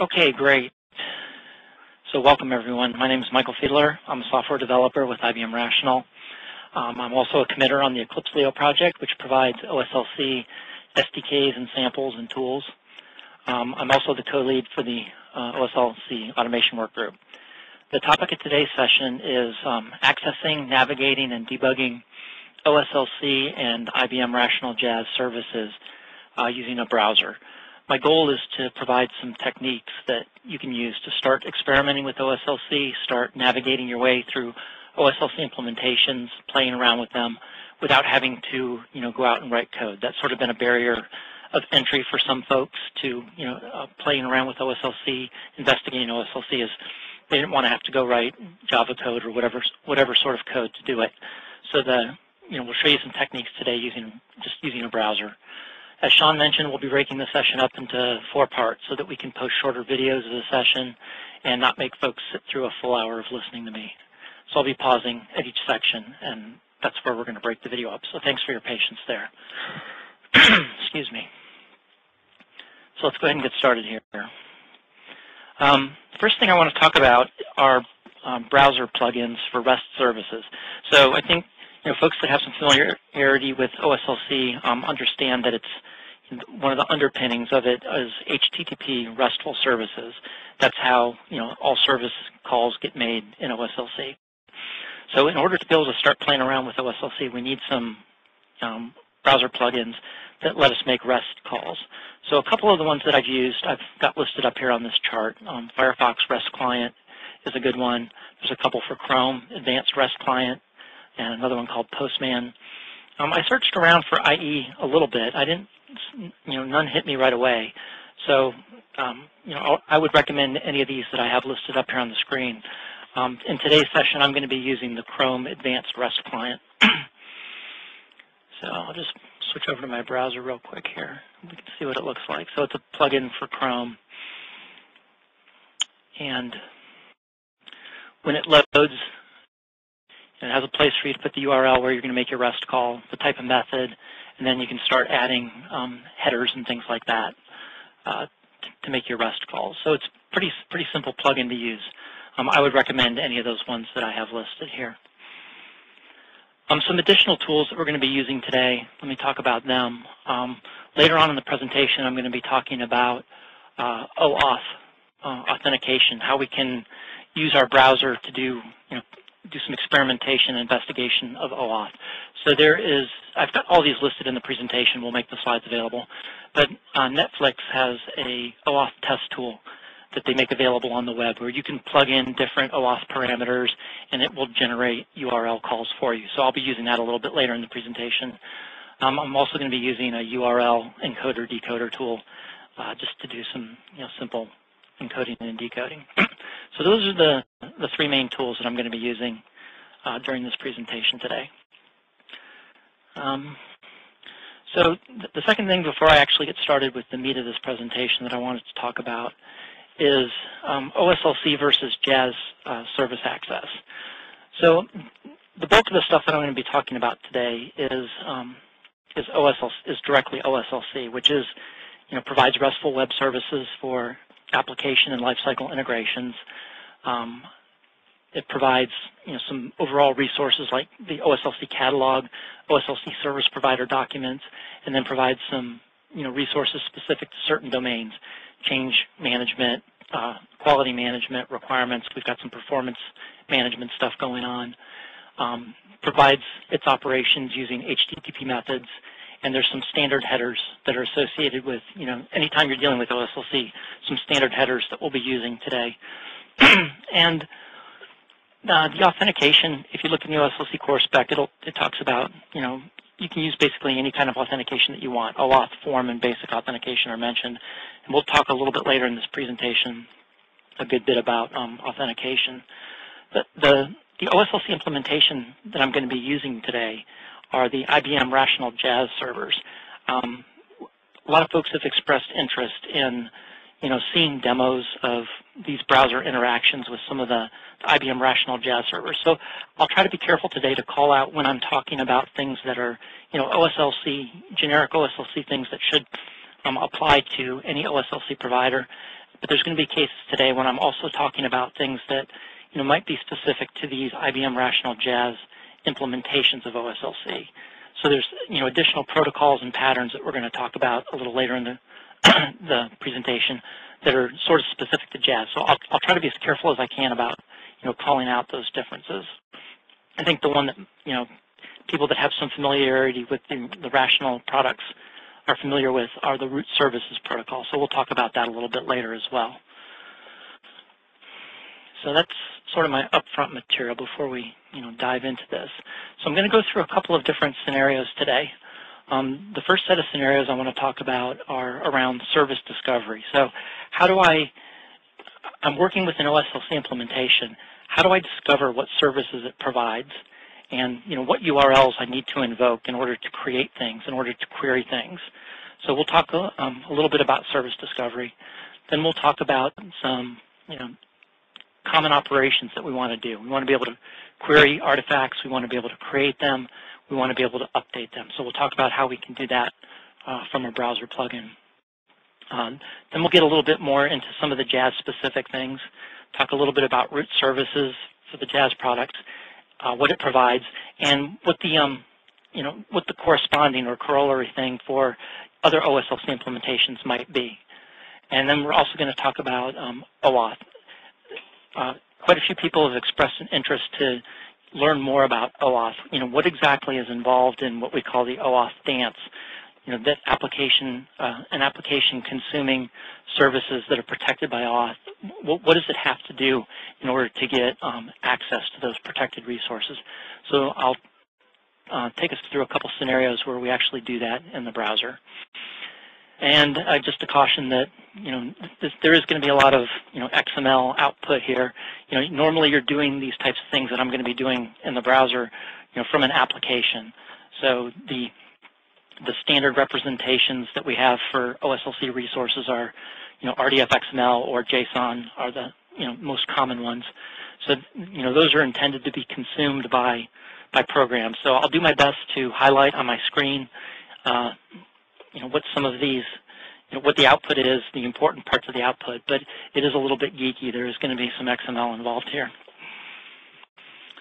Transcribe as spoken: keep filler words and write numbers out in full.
Okay, great. So welcome, everyone. My name is Michael Fiedler. I'm a software developer with I B M Rational. Um, I'm also a committer on the Eclipse Leo project, which provides O S L C S D Ks and samples and tools. Um, I'm also the co-lead for the uh, O S L C automation Workgroup. The topic of today's session is um, accessing, navigating, and debugging O S L C and I B M Rational Jazz services uh, using a browser. My goal is to provide some techniques that you can use to start experimenting with O S L C, start navigating your way through O S L C implementations, playing around with them without having to, you know, go out and write code. That's sort of been a barrier of entry for some folks to, you know, uh, playing around with O S L C, investigating O S L C, is they didn't want to have to go write Java code or whatever, whatever sort of code to do it. So the, you know, we'll show you some techniques today using, just using a browser. As Sean mentioned, we'll be breaking this session up into four parts so that we can post shorter videos of the session and not make folks sit through a full hour of listening to me. So I'll be pausing at each section, and that's where we're going to break the video up. So thanks for your patience there. Excuse me. So let's go ahead and get started here. Um, first thing I want to talk about are um, browser plugins for REST services. So I think You know, folks that have some familiarity with O S L C um, understand that it's one of the underpinnings of it is H T T P RESTful services. That's how, you know, all service calls get made in O S L C. So in order to be able to start playing around with O S L C, we need some um, browser plugins that let us make REST calls. So a couple of the ones that I've used, I've got listed up here on this chart. Um, Firefox REST Client is a good one. There's a couple for Chrome, Advanced REST Client, and another one called Postman. Um, I searched around for I E a little bit. I didn't, you know, none hit me right away. So, um, you know, I would recommend any of these that I have listed up here on the screen. Um, in today's session, I'm going to be using the Chrome Advanced REST Client. So I'll just switch over to my browser real quick here. We can see what it looks like. So it's a plugin for Chrome. And when it loads, it has a place for you to put the U R L where you're going to make your REST call, the type of method, and then you can start adding um, headers and things like that uh, to make your REST calls. So it's pretty pretty simple plugin to use. Um, I would recommend any of those ones that I have listed here. Um, some additional tools that we're going to be using today, let me talk about them. Um, later on in the presentation, I'm going to be talking about uh, OAuth uh, authentication, how we can use our browser to do, you know, do some experimentation and investigation of OAuth. So there is, I've got all these listed in the presentation. We'll make the slides available. But uh, Netflix has a OAuth test tool that they make available on the web where you can plug in different OAuth parameters and it will generate U R L calls for you. So I'll be using that a little bit later in the presentation. Um, I'm also going to be using a U R L encoder decoder tool uh, just to do some, you know, simple encoding and decoding. So those are the, the three main tools that I'm going to be using uh, during this presentation today. Um, so th the second thing before I actually get started with the meat of this presentation that I wanted to talk about is um, O S L C versus Jazz uh, service access. So the bulk of the stuff that I'm going to be talking about today is um, is O S L C, is directly O S L C, which is, you know, provides RESTful web services for application and lifecycle integrations. Um, it provides, you know, some overall resources like the O S L C catalog, O S L C service provider documents, and then provides some, you know, resources specific to certain domains, change management, uh, quality management requirements. We've got some performance management stuff going on. Um, provides its operations using H T T P methods, and there's some standard headers that are associated with, you know, anytime you're dealing with O S L C, some standard headers that we'll be using today. And uh, the authentication, if you look in the O S L C core spec, it'll, it talks about, you know, you can use basically any kind of authentication that you want. OAuth, form, and basic authentication are mentioned. And we'll talk a little bit later in this presentation a good bit about um, authentication. The, the, the O S L C implementation that I'm going to be using today are the I B M Rational Jazz servers. Um, a lot of folks have expressed interest in, you know, seeing demos of these browser interactions with some of the, the I B M Rational Jazz servers. So I'll try to be careful today to call out when I'm talking about things that are, you know, O S L C, generic O S L C things that should um, apply to any O S L C provider. but there's going to be cases today when I'm also talking about things that, you know, might be specific to these I B M Rational Jazz implementations of O S L C. So there's, you know, additional protocols and patterns that we're going to talk about a little later in the, the presentation that are sort of specific to Jazz. So I'll, I'll try to be as careful as I can about, you know, calling out those differences. I think the one that, you know, people that have some familiarity with the, the Rational products are familiar with are the root services protocol. So we'll talk about that a little bit later as well. So that's sort of my upfront material before we, you know, dive into this. So I'm going to go through a couple of different scenarios today. Um, the first set of scenarios I want to talk about are around service discovery. So how do I, I'm working with an O S L C implementation, how do I discover what services it provides and, you know, what U R Ls I need to invoke in order to create things, in order to query things. So we'll talk a, um, a little bit about service discovery. Then we'll talk about some, you know, common operations that we want to do. We want to be able to query artifacts. We want to be able to create them. We want to be able to update them. So we'll talk about how we can do that uh, from a browser plugin. Um, then we'll get a little bit more into some of the Jazz-specific things, talk a little bit about root services for the Jazz product, uh, what it provides, and what the, um, you know, what the corresponding or corollary thing for other O S L C implementations might be. And then we're also going to talk about um, OAuth. Uh, quite a few people have expressed an interest to learn more about OAuth. You know, what exactly is involved in what we call the OAuth dance? You know, that application, uh, an application consuming services that are protected by OAuth. What, what does it have to do in order to get um, access to those protected resources? So I'll uh, take us through a couple scenarios where we actually do that in the browser. And uh, just to caution that, you know, this, there is going to be a lot of, you know, X M L output here. You know, normally you're doing these types of things that I'm going to be doing in the browser, you know, from an application. So the, the standard representations that we have for O S L C resources are, you know, R D F X M L or JSON are the, you know, most common ones. So, you know, those are intended to be consumed by, by programs. So I'll do my best to highlight on my screen, uh, you know, what some of these, you know, what the output is, the important parts of the output, but it is a little bit geeky. There is going to be some X M L involved here.